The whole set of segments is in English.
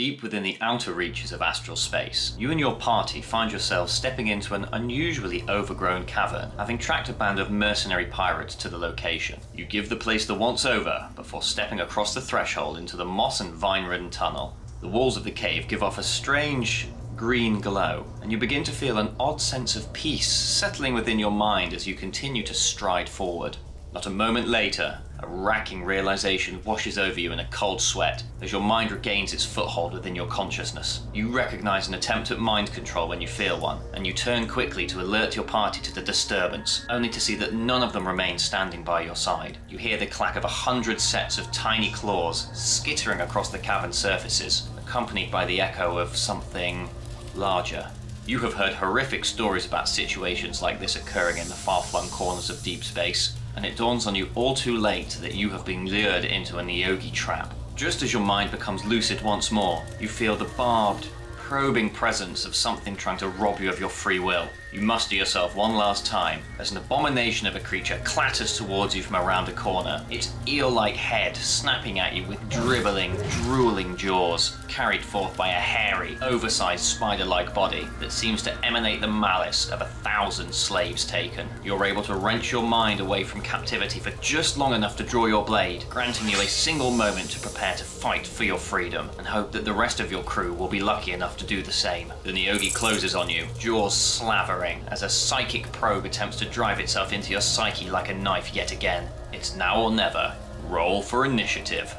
Deep within the outer reaches of astral space, you and your party find yourselves stepping into an unusually overgrown cavern, having tracked a band of mercenary pirates to the location. You give the place the once over before stepping across the threshold into the moss and vine-ridden tunnel. The walls of the cave give off a strange green glow, and you begin to feel an odd sense of peace settling within your mind as you continue to stride forward. Not a moment later, a racking realization washes over you in a cold sweat as your mind regains its foothold within your consciousness. You recognize an attempt at mind control when you feel one, and you turn quickly to alert your party to the disturbance, only to see that none of them remain standing by your side. You hear the clack of 100 sets of tiny claws skittering across the cavern surfaces, accompanied by the echo of something larger. You have heard horrific stories about situations like this occurring in the far-flung corners of deep space, and it dawns on you all too late that you have been lured into a Neogi trap. Just as your mind becomes lucid once more, you feel the barbed, probing presence of something trying to rob you of your free will. You muster yourself one last time as an abomination of a creature clatters towards you from around a corner, its eel-like head snapping at you with dribbling, drooling jaws, carried forth by a hairy, oversized spider-like body that seems to emanate the malice of 1,000 slaves taken. You're able to wrench your mind away from captivity for just long enough to draw your blade, granting you a single moment to prepare to fight for your freedom, and hope that the rest of your crew will be lucky enough to do the same. The Neogi closes on you, jaws slavering, as a psychic probe attempts to drive itself into your psyche like a knife yet again. It's now or never. Roll for initiative.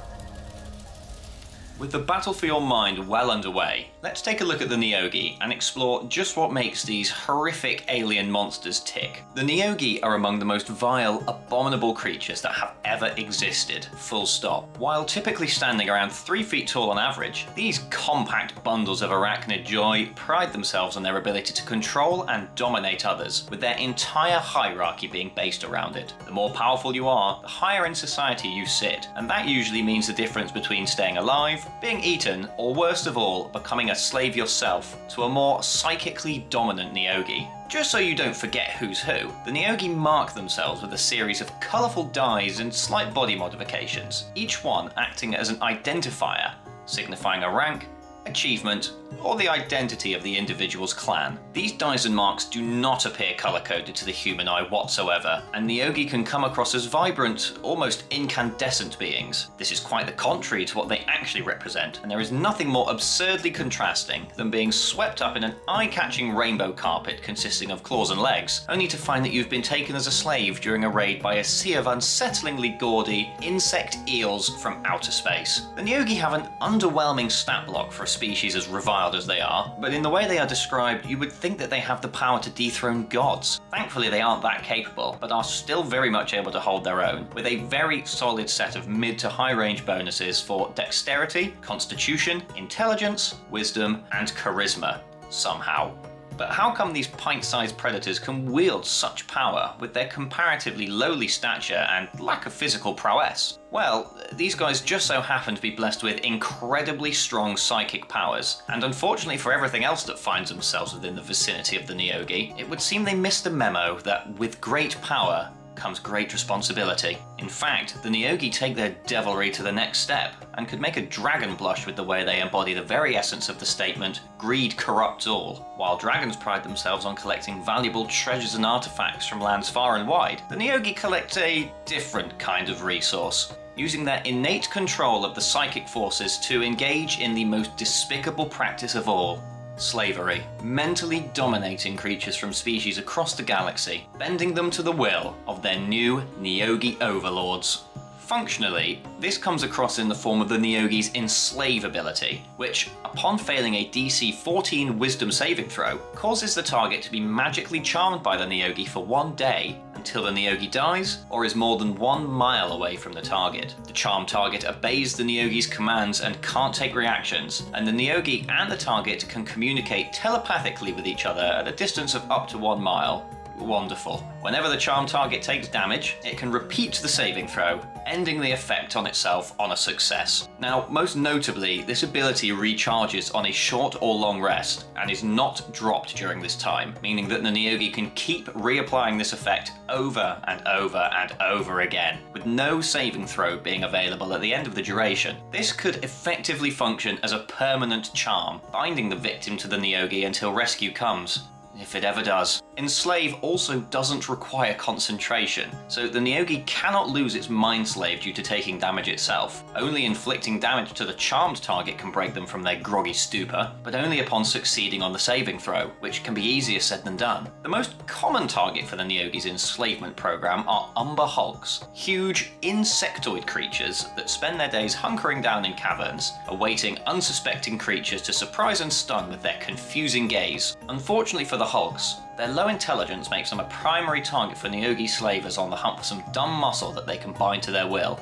With the battle for your mind well underway, let's take a look at the Neogi and explore just what makes these horrific alien monsters tick. The Neogi are among the most vile, abominable creatures that have ever existed, full stop. While typically standing around 3 feet tall on average, these compact bundles of arachnid joy pride themselves on their ability to control and dominate others, with their entire hierarchy being based around it. The more powerful you are, the higher in society you sit, and that usually means the difference between staying alive, being eaten, or worst of all, becoming a slave yourself to a more psychically dominant Neogi. Just so you don't forget who's who, the Neogi mark themselves with a series of colourful dyes and slight body modifications, each one acting as an identifier, signifying a rank, achievement, or the identity of the individual's clan. These dyes and marks do not appear colour-coded to the human eye whatsoever, and Neogi can come across as vibrant, almost incandescent beings. This is quite the contrary to what they actually represent, and there is nothing more absurdly contrasting than being swept up in an eye-catching rainbow carpet consisting of claws and legs, only to find that you've been taken as a slave during a raid by a sea of unsettlingly gaudy insect eels from outer space. The Neogi have an underwhelming stat block for a species as reviled as they are, but in the way they are described, you would think that they have the power to dethrone gods. Thankfully, they aren't that capable, but are still very much able to hold their own, with a very solid set of mid to high range bonuses for dexterity, constitution, intelligence, wisdom, and charisma, somehow. But how come these pint-sized predators can wield such power with their comparatively lowly stature and lack of physical prowess? Well, these guys just so happen to be blessed with incredibly strong psychic powers, and unfortunately for everything else that finds themselves within the vicinity of the Neogi, it would seem they missed the memo that with great power comes great responsibility. In fact, the Neogi take their devilry to the next step, and could make a dragon blush with the way they embody the very essence of the statement, "Greed corrupts all." While dragons pride themselves on collecting valuable treasures and artifacts from lands far and wide, the Neogi collect a different kind of resource, using their innate control of the psychic forces to engage in the most despicable practice of all: slavery. Mentally dominating creatures from species across the galaxy, bending them to the will of their new Neogi overlords. Functionally, this comes across in the form of the Neogi's enslave ability, which, upon failing a DC 14 wisdom saving throw, causes the target to be magically charmed by the Neogi for 1 day, until the Neogi dies, or is more than 1 mile away from the target. The charmed target obeys the Neogi's commands and can't take reactions, and the Neogi and the target can communicate telepathically with each other at a distance of up to 1 mile. Wonderful. Whenever the charm target takes damage, it can repeat the saving throw, ending the effect on itself on a success. Now, most notably, this ability recharges on a short or long rest and is not dropped during this time, meaning that the Neogi can keep reapplying this effect over and over and over again, with no saving throw being available at the end of the duration. This could effectively function as a permanent charm, binding the victim to the Neogi until rescue comes. If it ever does. Enslave also doesn't require concentration, so the Neogi cannot lose its Mind Slave due to taking damage itself. Only inflicting damage to the charmed target can break them from their groggy stupor, but only upon succeeding on the saving throw, which can be easier said than done. The most common target for the Neogi's enslavement program are Umber Hulks, huge insectoid creatures that spend their days hunkering down in caverns, awaiting unsuspecting creatures to surprise and stun with their confusing gaze. Unfortunately for the Hulks, their low intelligence makes them a primary target for Neogi slavers on the hunt for some dumb muscle that they can bind to their will,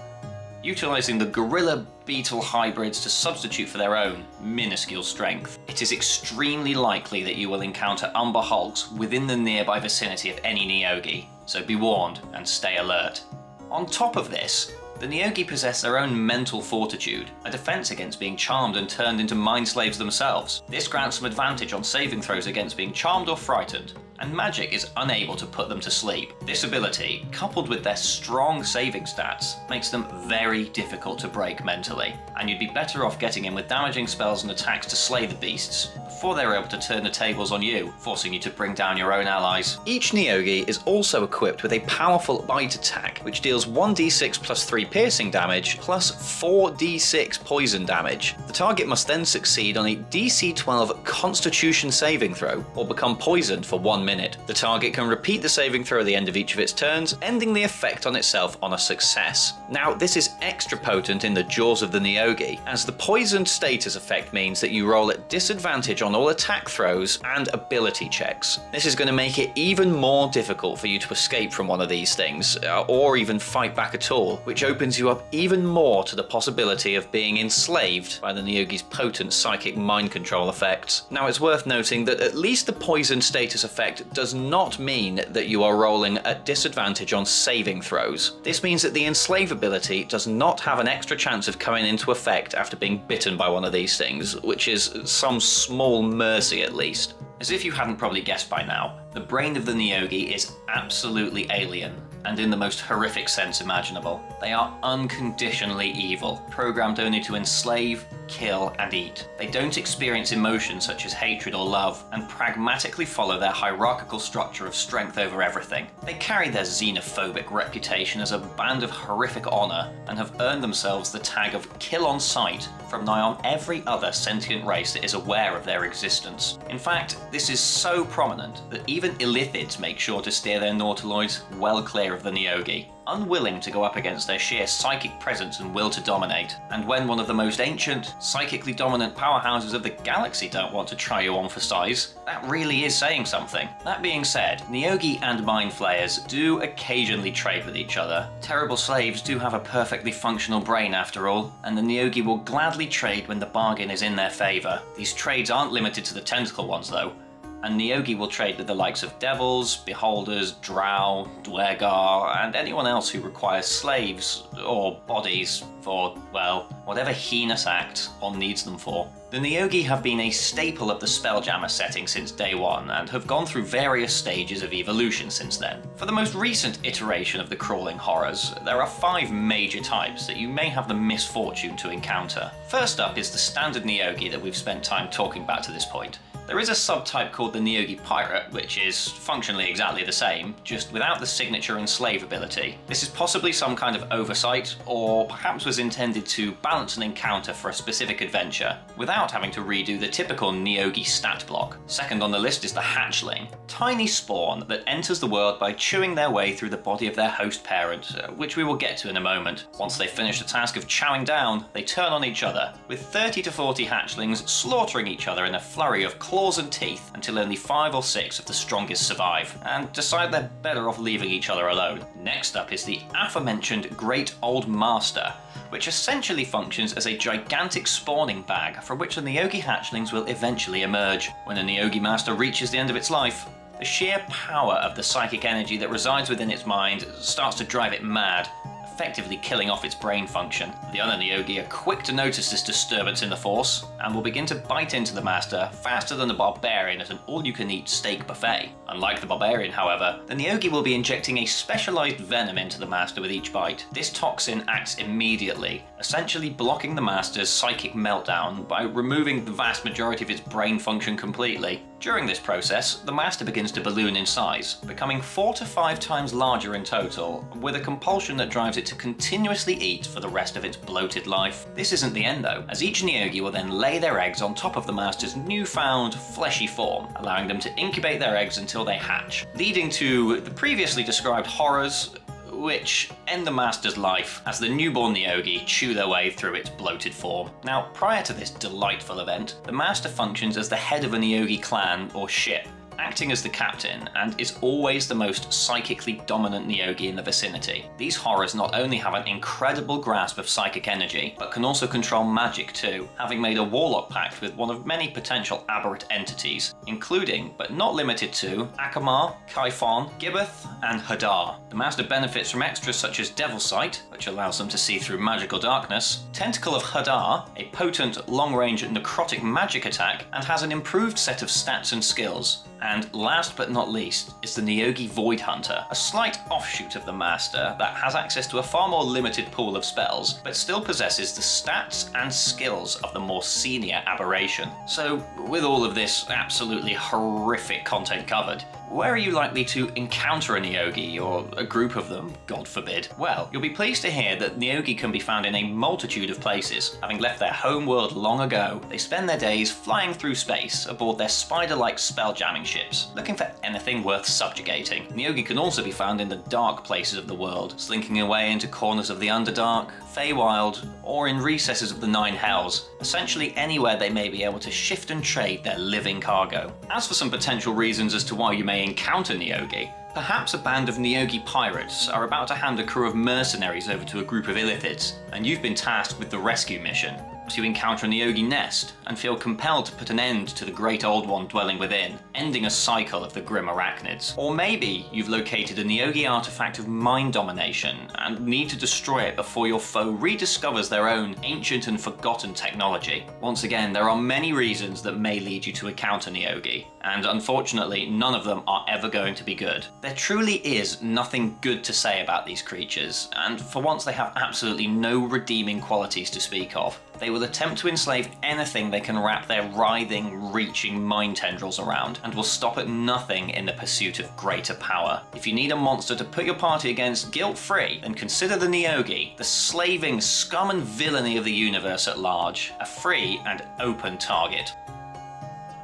utilising the gorilla beetle hybrids to substitute for their own minuscule strength. It is extremely likely that you will encounter Umber Hulks within the nearby vicinity of any Neogi, so be warned and stay alert. On top of this, the Neogi possess their own mental fortitude, a defense against being charmed and turned into mind slaves themselves. This grants them advantage on saving throws against being charmed or frightened, and magic is unable to put them to sleep. This ability, coupled with their strong saving stats, makes them very difficult to break mentally, and you'd be better off getting in with damaging spells and attacks to slay the beasts, before they're able to turn the tables on you, forcing you to bring down your own allies. Each Neogi is also equipped with a powerful bite attack, which deals 1d6 plus 3 piercing damage, plus 4d6 poison damage. The target must then succeed on a DC 12 Constitution saving throw, or become poisoned for 1 minute. The target can repeat the saving throw at the end of each of its turns, ending the effect on itself on a success. Now, this is extra potent in the Jaws of the Neogi, as the poisoned status effect means that you roll at disadvantage on all attack throws and ability checks. This is going to make it even more difficult for you to escape from one of these things, or even fight back at all, which opens you up even more to the possibility of being enslaved by the Neogi's potent psychic mind control effects. Now, it's worth noting that at least the poisoned status effect does not mean that you are rolling at disadvantage on saving throws. This means that the enslave ability does not have an extra chance of coming into effect after being bitten by one of these things, which is some small mercy at least. As if you hadn't probably guessed by now, the brain of the Neogi is absolutely alien, and in the most horrific sense imaginable. They are unconditionally evil, programmed only to enslave, kill, and eat. They don't experience emotions such as hatred or love, and pragmatically follow their hierarchical structure of strength over everything. They carry their xenophobic reputation as a band of horrific honor, and have earned themselves the tag of kill on sight from nigh on every other sentient race that is aware of their existence. In fact, this is so prominent that even Illithids make sure to steer their nautiloids well clear of the Neogi, unwilling to go up against their sheer psychic presence and will to dominate. And when one of the most ancient, psychically dominant powerhouses of the galaxy don't want to try you on for size, that really is saying something. That being said, Neogi and Mind Flayers do occasionally trade with each other. Terrible slaves do have a perfectly functional brain after all, and the Neogi will gladly trade when the bargain is in their favour. These trades aren't limited to the tentacle ones though, and Neogi will trade with the likes of devils, beholders, drow, duergar, and anyone else who requires slaves or bodies for, well, whatever heinous act one needs them for. The Neogi have been a staple of the Spelljammer setting since day one, and have gone through various stages of evolution since then. For the most recent iteration of the Crawling Horrors, there are 5 major types that you may have the misfortune to encounter. First up is the standard Neogi that we've spent time talking about to this point. There is a subtype called the Neogi Pirate, which is functionally exactly the same, just without the signature and slave ability. This is possibly some kind of oversight, or perhaps was intended to balance an encounter for a specific adventure, without having to redo the typical Neogi stat block. Second on the list is the Hatchling, tiny spawn that enters the world by chewing their way through the body of their host parent, which we will get to in a moment. Once they finish the task of chowing down, they turn on each other, with 30 to 40 hatchlings slaughtering each other in a flurry of claws and teeth until only 5 or 6 of the strongest survive, and decide they're better off leaving each other alone. Next up is the aforementioned Great Old Master, which essentially functions as a gigantic spawning bag from which the Neogi hatchlings will eventually emerge. When a Neogi Master reaches the end of its life, The sheer power of the psychic energy that resides within its mind starts to drive it mad, effectively killing off its brain function. The other Neogi are quick to notice this disturbance in the Force, and will begin to bite into the Master faster than the Barbarian at an all-you-can-eat steak buffet. Unlike the Barbarian, however, the Neogi will be injecting a specialised venom into the Master with each bite. This toxin acts immediately, essentially blocking the Master's psychic meltdown by removing the vast majority of its brain function completely. During this process, the Master begins to balloon in size, becoming 4 to 5 times larger in total, with a compulsion that drives it to continuously eat for the rest of its bloated life. This isn't the end though, as each Neogi will then lay their eggs on top of the Master's newfound fleshy form, allowing them to incubate their eggs until they hatch, leading to the previously described horrors, which end the Master's life as the newborn Neogi chew their way through its bloated form. Now, prior to this delightful event, the Master functions as the head of a Neogi clan or ship, acting as the captain, and is always the most psychically dominant Neogi in the vicinity. These horrors not only have an incredible grasp of psychic energy, but can also control magic too, having made a warlock pact with one of many potential aberrant entities, including, but not limited to, Akamar, Kaifon, Gibbeth, and Hadar. The Master benefits from extras such as Devil Sight, which allows them to see through magical darkness, Tentacle of Hadar, a potent, long-range necrotic magic attack, and has an improved set of stats and skills. And last but not least is the Neogi Void Hunter, a slight offshoot of the Master that has access to a far more limited pool of spells, but still possesses the stats and skills of the more senior aberration. So, with all of this absolutely horrific content covered, where are you likely to encounter a Neogi, or a group of them, God forbid? Well, you'll be pleased to hear that Neogi can be found in a multitude of places. Having left their home world long ago, they spend their days flying through space aboard their spider-like spelljamming ships, looking for anything worth subjugating. Neogi can also be found in the dark places of the world, slinking away into corners of the Underdark, Feywild, or in recesses of the Nine Hells, essentially anywhere they may be able to shift and trade their living cargo. As for some potential reasons as to why you may encounter Neogi, perhaps a band of Neogi pirates are about to hand a crew of mercenaries over to a group of Illithids, and you've been tasked with the rescue mission. You encounter a Neogi nest, and feel compelled to put an end to the Great Old One dwelling within, ending a cycle of the grim arachnids. Or maybe you've located a Neogi artifact of mind domination, and need to destroy it before your foe rediscovers their own ancient and forgotten technology. Once again, there are many reasons that may lead you to encounter Neogi, and unfortunately none of them are ever going to be good. There truly is nothing good to say about these creatures, and for once they have absolutely no redeeming qualities to speak of. They will attempt to enslave anything they can wrap their writhing, reaching mind tendrils around, and will stop at nothing in the pursuit of greater power. If you need a monster to put your party against guilt-free, then consider the Neogi, the slaving scum and villainy of the universe at large, a free and open target.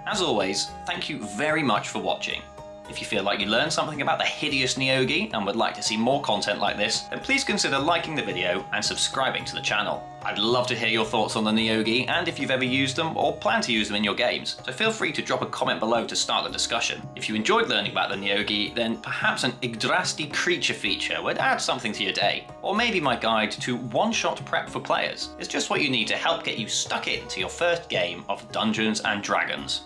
As always, thank you very much for watching. If you feel like you learned something about the hideous Neogi and would like to see more content like this, then please consider liking the video and subscribing to the channel. I'd love to hear your thoughts on the Neogi and if you've ever used them or plan to use them in your games, so feel free to drop a comment below to start the discussion. If you enjoyed learning about the Neogi, then perhaps an Igdrasti creature feature would add something to your day. Or maybe my guide to one-shot prep for players is just what you need to help get you stuck into your first game of Dungeons & Dragons.